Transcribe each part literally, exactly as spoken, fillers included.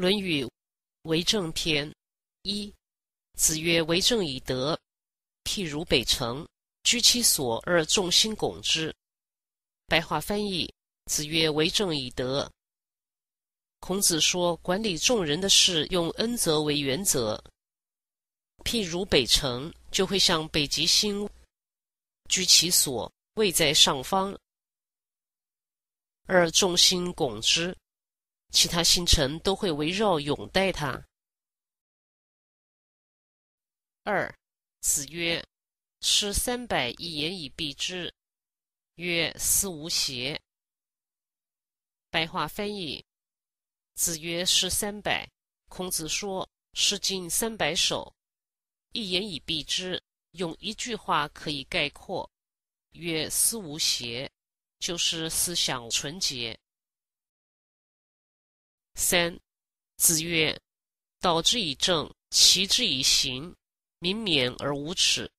论语为政篇一。子曰：为政以德。譬如北城，居其所而众星拱之。白话翻译：子曰：为政以德。孔子说，管理众人的事用恩泽为原则。譬如北城，就会像北极星，居其所，位在上方，而众星拱之，其他星辰都会围绕拥戴它。二，子曰：诗三百，一言以蔽之，曰斯无邪。白话翻译：子曰诗三百，孔子说，诗经三百首，一言以蔽之，用一句话可以概括，曰思无邪，就是思想纯洁。三，子曰：导之以政，齐之以刑，民免而无耻。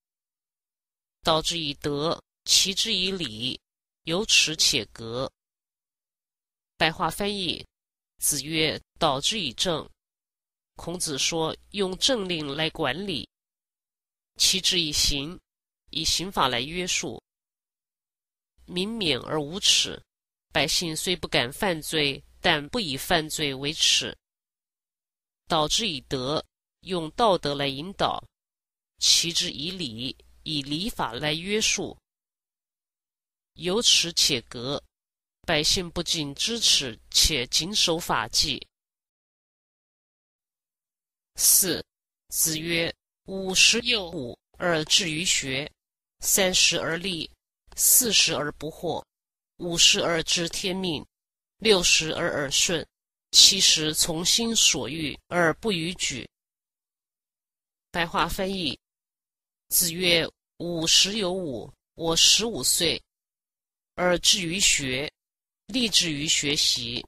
导之以德，齐之以礼，有耻且格。白话翻译：子曰：导之以政。孔子说，用政令来管理；其之以刑，以刑法来约束；民免而无耻，百姓虽不敢犯罪，但不以犯罪为耻；导之以德，用道德来引导；其之以礼，以礼法来约束；有耻且格，百姓不仅知耻，且谨守法纪。四，子曰：五十有五而志于学，三十而立，四十而不惑，五十而知天命，六十而耳顺，七十从心所欲而不逾矩。白话翻译：子曰：五十有五，我十五岁，而志于学，立志于学习；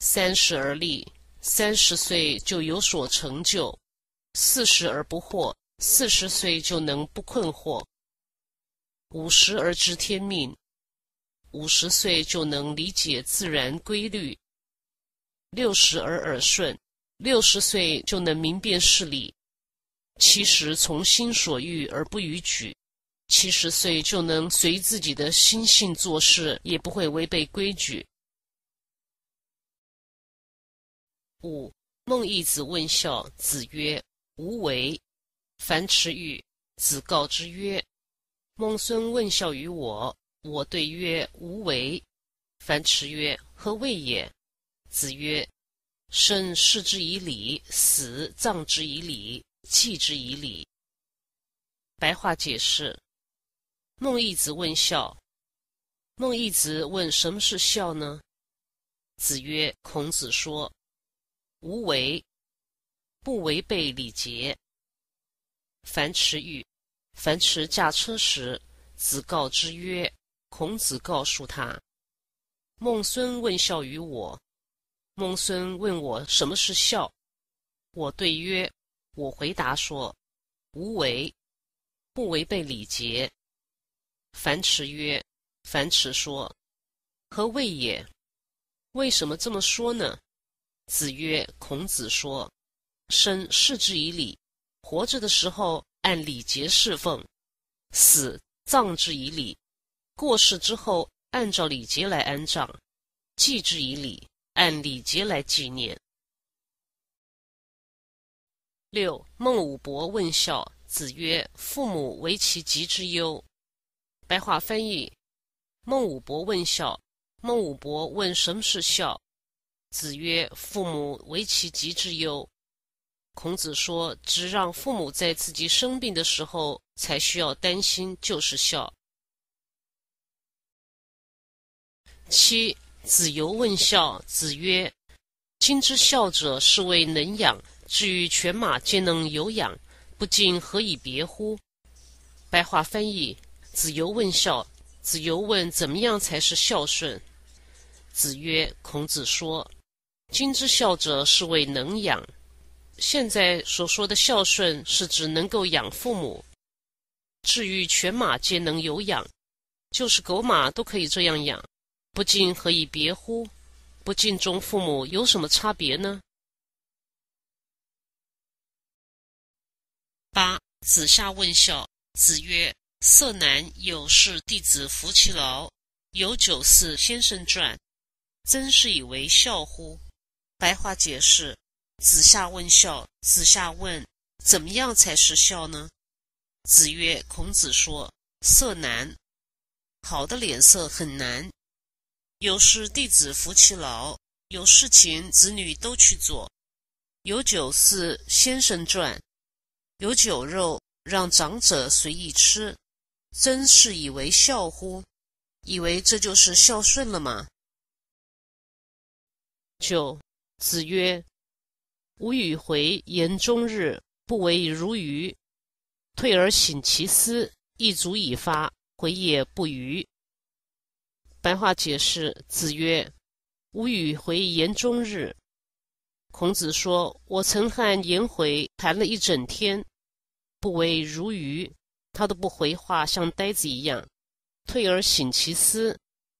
三十而立。三十岁就有所成就，四十而不惑，四十岁就能不困惑；五十而知天命，五十岁就能理解自然规律；六十而耳顺，六十岁就能明辨事理；七十从心所欲而不逾矩，七十岁就能随自己的心性做事，也不会违背规矩。五，孟懿子问孝，子曰：无为。樊迟愈，子告之曰：孟孙问孝于我，我对曰：无为。樊迟曰：何谓也？子曰：生事之以礼，死葬之以礼，祭之以礼。白话解释：孟懿子问孝。孟懿子问什么是孝呢？子曰：孔子说，无为，不违背礼节。樊迟愈，樊迟驾车时，子告之曰：孔子告诉他，孟孙问孝于我，孟孙问我什么是孝，我对曰：我回答说，无为，不违背礼节。樊迟曰，樊迟说，何谓也？为什么这么说呢？子曰：孔子说，生事之以礼，活着的时候按礼节侍奉；死葬之以礼，过世之后按照礼节来安葬；祭之以礼，按礼节来纪念。六，孟武伯问孝，子曰：父母为其疾之忧。白话翻译：孟武伯问孝，孟武伯问什么是孝。子曰：父母为其疾之忧。孔子说，只让父母在自己生病的时候才需要担心，就是孝。七，子游问孝，子曰：今之孝者，是谓能养，至于犬马皆能有养，不敬何以别乎？白话翻译：子游问孝，子游问怎么样才是孝顺。子曰：孔子说，今之孝者，是谓能养。现在所说的孝顺，是指能够养父母。至于犬马皆能有养，就是狗马都可以这样养，不敬何以别乎？不敬重父母有什么差别呢？八，子夏问孝。子曰：色南有是弟子服其劳，有酒似先生传，曾是以为孝乎？白话解释：子夏问孝。子夏问，怎么样才是孝呢？子曰：孔子说，色难，好的脸色很难。有事弟子服其劳，有事情子女都去做。有酒似先生传，有酒肉让长者随意吃，真是以为孝乎？以为这就是孝顺了吗？九，子曰：吾与回言终日，不为如愚。退而省其思，亦足以发，回也不愚。白话解释：子曰：吾与回言终日。孔子说，我曾和颜回谈了一整天，不为如愚，他都不回话，像呆子一样。退而省其思，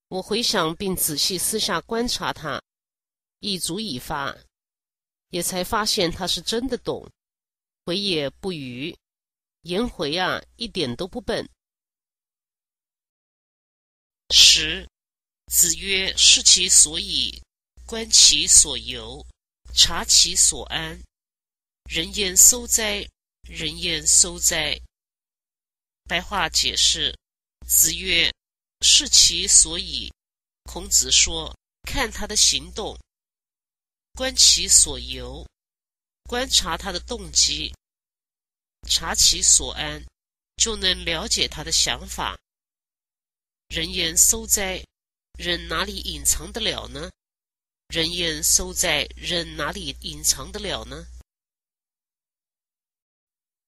我回想并仔细私下观察他，亦足以发，也才发现他是真的懂。回也不愚，颜回啊，一点都不笨。十，子曰：视其所以，观其所由，察其所安。人焉搜哉，人焉搜哉。白话解释：子曰：视其所以，孔子说，看他的行动；观其所由，观察他的动机；察其所安，就能了解他的想法。人焉搜哉，人哪里隐藏得了呢？人焉搜哉，人哪里隐藏得了呢？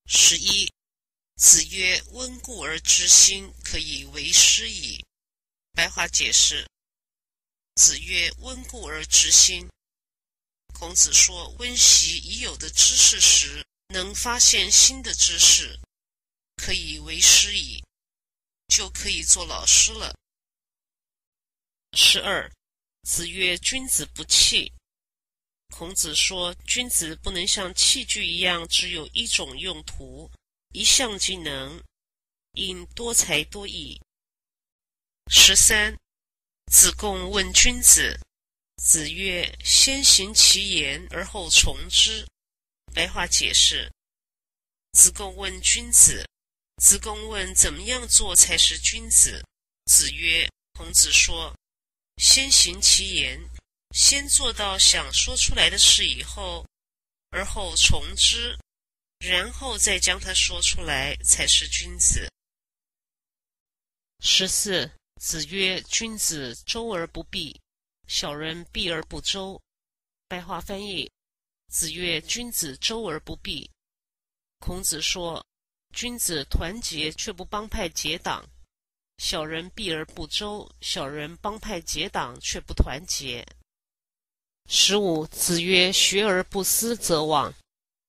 十一，子曰：温故而知新，可以为师矣。白话解释：子曰：温故而知新。孔子说，温习已有的知识时，能发现新的知识，可以为师矣，就可以做老师了。十二，子曰：君子不器。孔子说，君子不能像器具一样，只有一种用途，一项技能，应多才多艺。十三，子贡问君子。子曰：先行其言而后从之。白话解释：子贡问君子。子贡问怎么样做才是君子。子曰：孔子说，先行其言，先做到想说出来的事以后，而后从之，然后再将它说出来，才是君子。十四，子曰：君子周而不避，小人避而不周。白话翻译：子曰：君子周而不避。孔子说，君子团结却不帮派结党，小人避而不周，小人帮派结党却不团结。十五，子曰：学而不思则罔，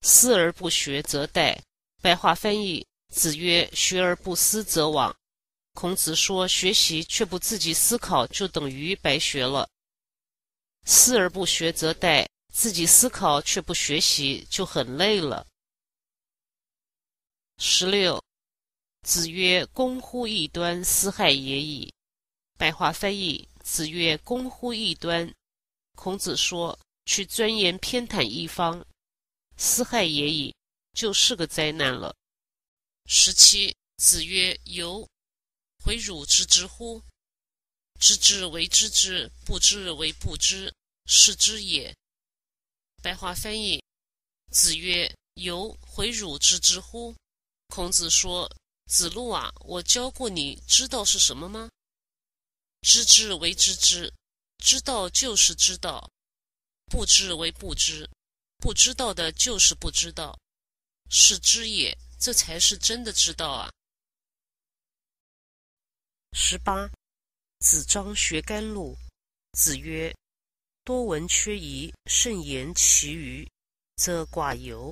思而不学则殆。白话翻译：子曰：学而不思则罔。孔子说，学习却不自己思考，就等于白学了；思而不学则殆，自己思考却不学习，就很累了。十六，子曰：攻乎异端，斯害也已。白话翻译：子曰：攻乎异端。孔子说，去钻研偏袒一方，斯害也已，就是个灾难了。十七，子曰：由，回汝知之乎？知之为知之，不知为不知，是知也。白话翻译：子曰：由，回汝知之乎？孔子说，子路啊，我教过你知道是什么吗？知之为知之，知道就是知道；不知为不知，不知道的就是不知道，是知也，这才是真的知道啊。十八，子张学甘露。子曰：多闻缺仪，慎言其余，则寡尤；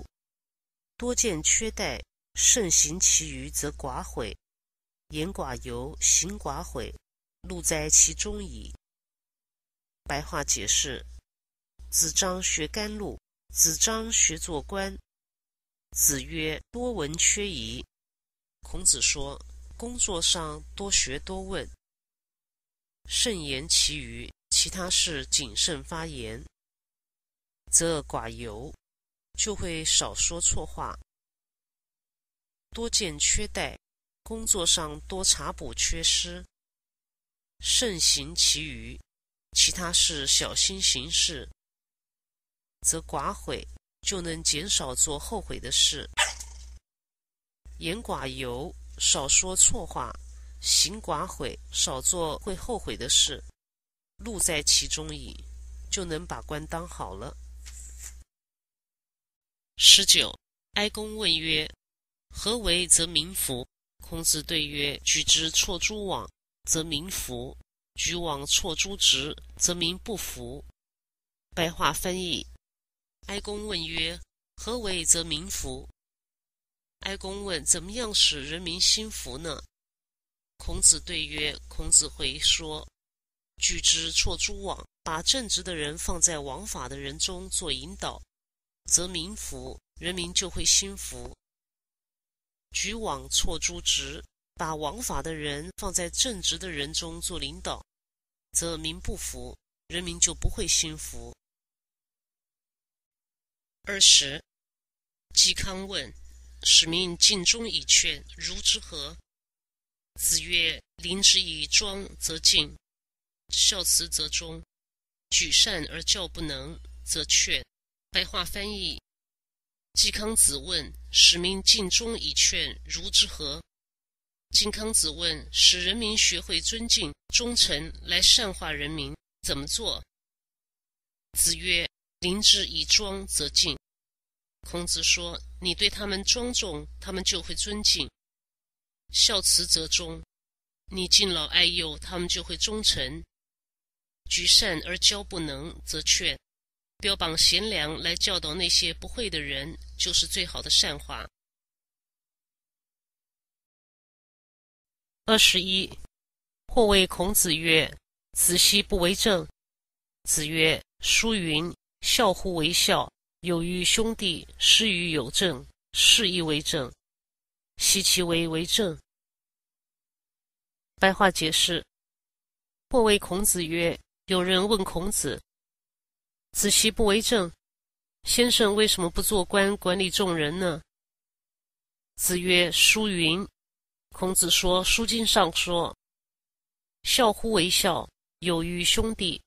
多见缺殆，慎行其余，则寡悔。言寡尤，行寡悔，路在其中矣。白话解释：子张学甘露。子张学做官，子曰：多闻缺仪。孔子说，工作上多学多问，慎言其余，其他事谨慎发言，择而寡尤，就会少说错话。多见缺殆，工作上多查补缺失，慎行其余，其他事小心行事，则寡悔，就能减少做后悔的事。言寡尤，少说错话；行寡悔，少做会后悔的事。路在其中矣，就能把官当好了。十九，哀公问曰：何为则民服？孔子对曰：举直错诸枉，则民服；举枉错诸直，则民不服。白话翻译：哀公问曰：何为则民服？哀公问怎么样使人民心服呢？孔子对曰：孔子回说，举直错诸枉，把正直的人放在枉法的人中做引导，则民服，人民就会心服。举枉错诸直，把枉法的人放在正直的人中做领导，则民不服，人民就不会心服。二十，季康问：使民尽忠以劝，如之何？子曰：临之以庄则敬，孝慈则忠，举善而教不能，则劝。白话翻译：季康子问，使民尽忠以劝，如之何？季康子问，使人民学会尊敬、忠诚来善化人民，怎么做？子曰：临之以庄则敬。孔子说，你对他们庄重，他们就会尊敬；孝慈则忠，你敬老爱幼，他们就会忠诚；举善而教不能，则劝。标榜贤良来教导那些不会的人，就是最好的善化。二十一，或谓孔子曰：子奚不为政？子曰：书云：孝乎为孝，有于兄弟，施于友政，是亦为政。奚其为为政？白话解释：或谓孔子曰，有人问孔子，子奚不为政，先生为什么不做官管理众人呢？子曰：书云。孔子说，书经上说，孝乎为孝，有于兄弟，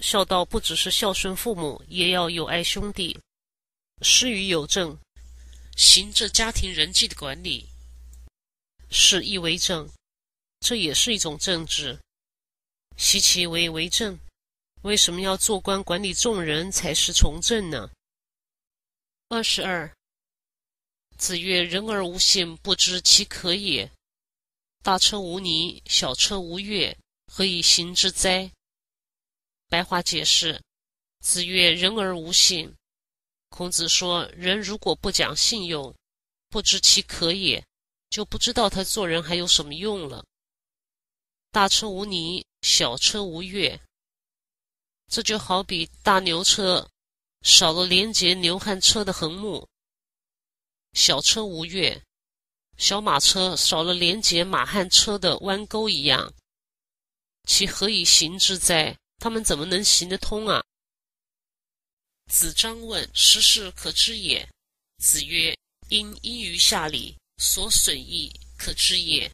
孝道不只是孝顺父母，也要友爱兄弟。施于友政，行这家庭人际的管理。是亦为政，这也是一种政治。奚其为为政？为什么要做官管理众人才是从政呢？二十二，子曰：人而无信，不知其可也。大车无泥，小车无月，何以行之哉？白话解释：子曰：人而无信。孔子说，人如果不讲信用，不知其可也，就不知道他做人还有什么用了。大车无泥，小车无月。这就好比大牛车少了连接牛和车的横木，小车无月，小马车少了连接马和车的弯钩一样，其何以行之哉？他们怎么能行得通啊？子张问：时事可知也？子曰：因依于下礼，所损益，可知也；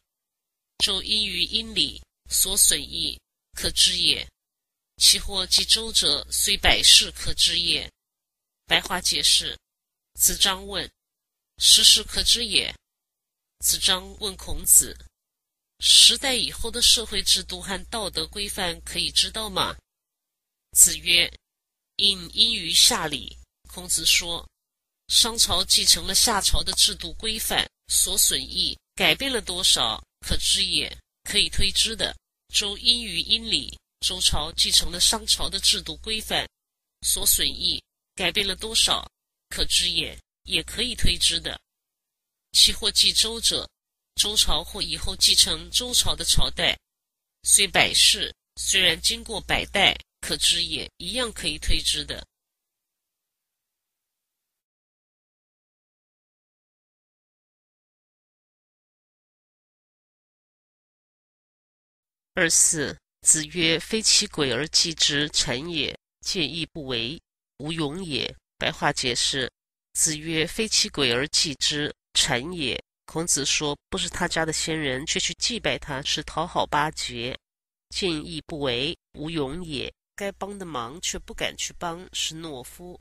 周因于殷礼，所损益，可知也。其或既周者，虽百世可知也。白话解释：子张问：时事可知也？子张问孔子：时代以后的社会制度和道德规范可以知道吗？子曰：因依于下礼。孔子说，商朝继承了夏朝的制度规范，所损益改变了多少，可知也，可以推知的。周因于殷礼，周朝继承了商朝的制度规范，所损益改变了多少，可知也，也可以推知的。其或继周者，周朝或以后继承周朝的朝代，虽百世，虽然经过百代，可知也，一样可以推知的。二四，子曰：“非其轨而继之，臣也；戒亦不为，无勇也。”白话解释：子曰：“非其轨而继之，臣也。”孔子说，不是他家的先人，却去祭拜他，是讨好巴结；戒亦不为，无勇也。该帮的忙却不敢去帮，是懦夫。